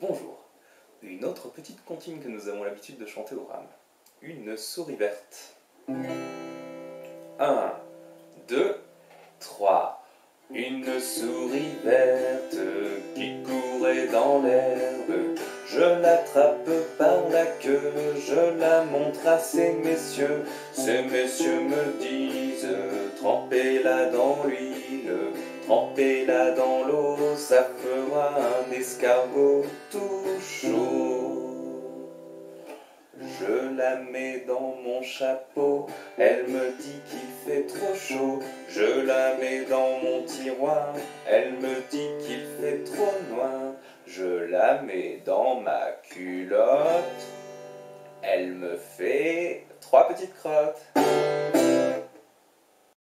Bonjour. Une autre petite comptine que nous avons l'habitude de chanter au RAM. Une souris verte. 1, 2, 3. Une souris verte qui courait dans l'herbe. Je l'attrape par la queue, je la montre à ces messieurs. Ces messieurs me disent, trempez-la dans l'huile, trempez-la dans l'eau, ça fera un escargot tout chaud. Je la mets dans mon chapeau, elle me dit qu'il fait trop chaud. Je la mets dans mon tiroir, elle me dit qu'il fait trop noir. Je la mets dans ma culotte, elle me fait 3 petites crottes.